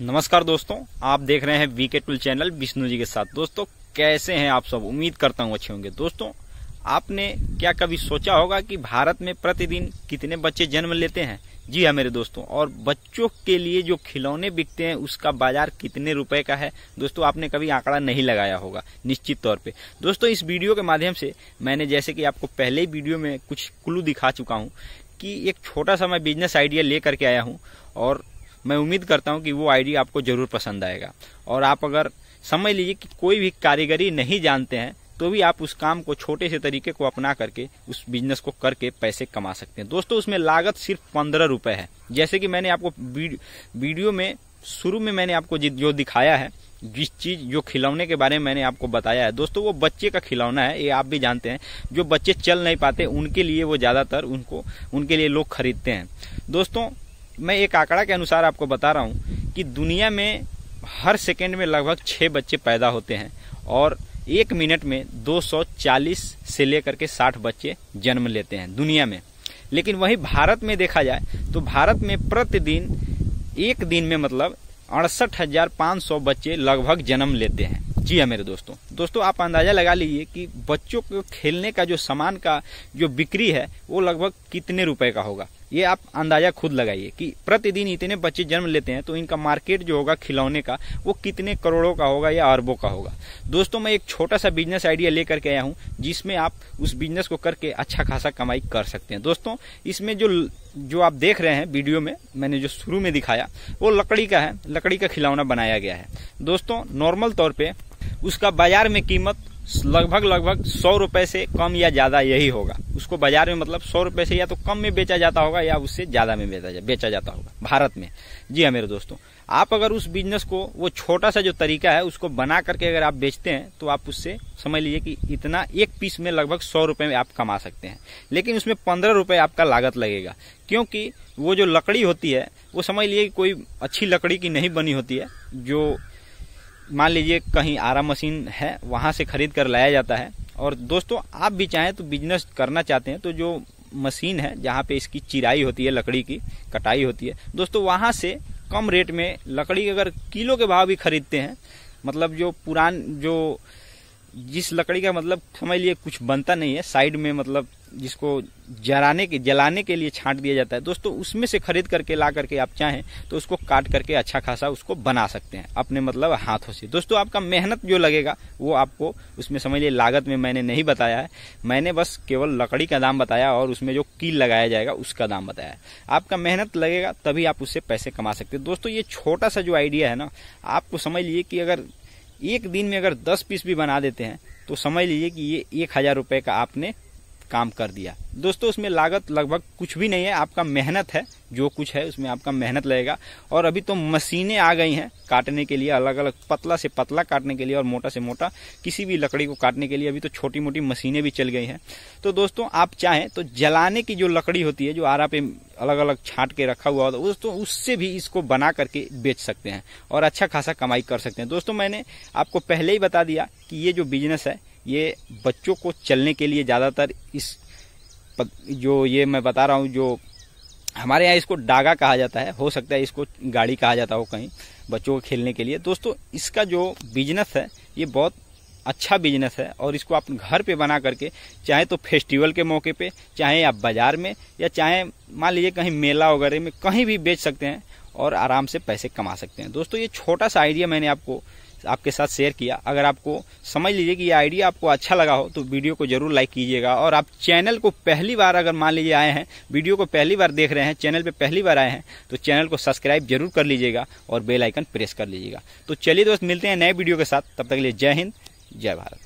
नमस्कार दोस्तों, आप देख रहे हैं VK tool channel Vishnu ji के साथ। दोस्तों कैसे हैं आप सब? उम्मीद करता हूं अच्छे होंगे। दोस्तों आपने क्या कभी सोचा होगा कि भारत में प्रतिदिन कितने बच्चे जन्म लेते हैं? जी हाँ मेरे दोस्तों, और बच्चों के लिए जो खिलौने बिकते हैं उसका बाजार कितने रुपए का है? दोस्तों आपने कभी आंकड़ा नहीं लगाया होगा निश्चित तौर पे। दोस्तों इस वीडियो के माध्यम से मैंने, जैसे कि आपको पहले ही वीडियो में कुछ क्लू दिखा चुका हूँ, कि एक छोटा सा मैं बिजनेस आइडिया ले करके आया हूँ और मैं उम्मीद करता हूं कि वो आइडिया आपको जरूर पसंद आएगा। और आप अगर समझ लीजिए कि कोई भी कारीगरी नहीं जानते हैं तो भी आप उस काम को छोटे से तरीके को अपना करके उस बिजनेस को करके पैसे कमा सकते हैं। दोस्तों उसमें लागत सिर्फ 15 रुपए है। जैसे कि मैंने आपको वीडियो में शुरू में मैंने आपको जो दिखाया है, जिस चीज जो खिलौने के बारे में मैंने आपको बताया है दोस्तों, वो बच्चे का खिलौना है। ये आप भी जानते हैं, जो बच्चे चल नहीं पाते उनके लिए वो ज्यादातर उनके लिए लोग खरीदते हैं। दोस्तों मैं एक आंकड़ा के अनुसार आपको बता रहा हूं कि दुनिया में हर सेकंड में लगभग 6 बच्चे पैदा होते हैं और 1 मिनट में 240 से लेकर के 60 बच्चे जन्म लेते हैं दुनिया में। लेकिन वहीं भारत में देखा जाए तो भारत में प्रतिदिन एक दिन में मतलब 68,500 बच्चे लगभग जन्म लेते हैं। जी हाँ मेरे दोस्तों। आप अंदाजा लगा लीजिए कि बच्चों को खेलने का जो सामान का जो बिक्री है वो लगभग कितने रुपए का होगा। ये आप अंदाजा खुद लगाइए कि प्रतिदिन इतने बच्चे जन्म लेते हैं तो इनका मार्केट जो होगा खिलौने का वो कितने करोड़ों का होगा या अरबों का होगा। दोस्तों मैं एक छोटा सा बिजनेस आइडिया लेकर के आया हूँ जिसमें आप उस बिजनेस को करके अच्छा खासा कमाई कर सकते हैं। दोस्तों इसमें जो आप देख रहे हैं वीडियो में मैंने जो शुरू में दिखाया वो लकड़ी का है, लकड़ी का खिलौना बनाया गया है। दोस्तों नॉर्मल तौर पर उसका बाजार में कीमत लगभग 100 रुपए से कम या ज्यादा यही होगा। उसको बाजार में मतलब 100 रुपए से या तो कम में बेचा जाता होगा या उससे ज्यादा में बेचा जाता होगा भारत में। जी हाँ मेरे दोस्तों, आप अगर उस बिजनेस को वो छोटा सा जो तरीका है उसको बना करके अगर आप बेचते हैं तो आप उससे समझ लीजिए कि इतना एक पीस में लगभग 100 रुपए में आप कमा सकते हैं। लेकिन उसमें 15 रुपए आपका लागत लगेगा, क्योंकि वो जो लकड़ी होती है वो समझ लीजिए कोई अच्छी लकड़ी की नहीं बनी होती है, जो मान लीजिए कहीं आरा मशीन है वहां से खरीद कर लाया जाता है। और दोस्तों आप भी चाहें तो बिजनेस करना चाहते हैं तो जो मशीन है जहां पे इसकी चिराई होती है, लकड़ी की कटाई होती है, दोस्तों वहां से कम रेट में लकड़ी अगर किलो के भाव भी खरीदते हैं, मतलब जो जिस लकड़ी का मतलब समझ लिए कुछ बनता नहीं है, साइड में मतलब जिसको जलाने के लिए छांट दिया जाता है, दोस्तों उसमें से खरीद करके ला करके आप चाहें तो उसको काट करके अच्छा खासा उसको बना सकते हैं अपने मतलब हाथों से। दोस्तों आपका मेहनत जो लगेगा वो आपको उसमें समझ लिए लागत में मैंने नहीं बताया है, मैंने बस केवल लकड़ी का दाम बताया और उसमें जो कील लगाया जाएगा उसका दाम बताया है। आपका मेहनत लगेगा तभी आप उससे पैसे कमा सकते हैं। दोस्तों ये छोटा सा जो आइडिया है ना, आपको समझ लिए कि अगर एक दिन में अगर 10 पीस भी बना देते हैं तो समझ लीजिए कि ये 1,000 रुपए का आपने काम कर दिया। दोस्तों उसमें लागत लगभग कुछ भी नहीं है, आपका मेहनत है जो कुछ है उसमें आपका मेहनत लगेगा। और अभी तो मशीनें आ गई हैं काटने के लिए, अलग अलग पतला से पतला काटने के लिए और मोटा से मोटा किसी भी लकड़ी को काटने के लिए अभी तो छोटी मोटी मशीनें भी चल गई हैं। तो दोस्तों आप चाहें तो जलाने की जो लकड़ी होती है जो आरा पे अलग अलग छांट के रखा हुआ होता है दोस्तों, उससे भी इसको बना करके बेच सकते हैं और अच्छा खासा कमाई कर सकते हैं। दोस्तों मैंने आपको पहले ही बता दिया कि ये जो बिजनेस है ये बच्चों को चलने के लिए ज़्यादातर ये मैं बता रहा हूँ, जो हमारे यहाँ इसको डागा कहा जाता है, हो सकता है इसको गाड़ी कहा जाता हो कहीं, बच्चों को खेलने के लिए। दोस्तों इसका जो बिजनेस है ये बहुत अच्छा बिजनेस है और इसको आप घर पे बना करके चाहे तो फेस्टिवल के मौके पे, चाहे आप बाजार में, या चाहे मान लीजिए कहीं मेला वगैरह में कहीं भी बेच सकते हैं और आराम से पैसे कमा सकते हैं। दोस्तों ये छोटा सा आइडिया मैंने आपके साथ शेयर किया। अगर आपको समझ लीजिए कि ये आइडिया आपको अच्छा लगा हो तो वीडियो को जरूर लाइक कीजिएगा। और आप चैनल को पहली बार अगर मान लीजिए आए हैं, वीडियो को पहली बार देख रहे हैं, चैनल पे पहली बार आए हैं तो चैनल को सब्सक्राइब जरूर कर लीजिएगा और बेल आइकन प्रेस कर लीजिएगा। तो चलिए दोस्त मिलते हैं नए वीडियो के साथ, तब तक के लिए जय हिंद जय भारत।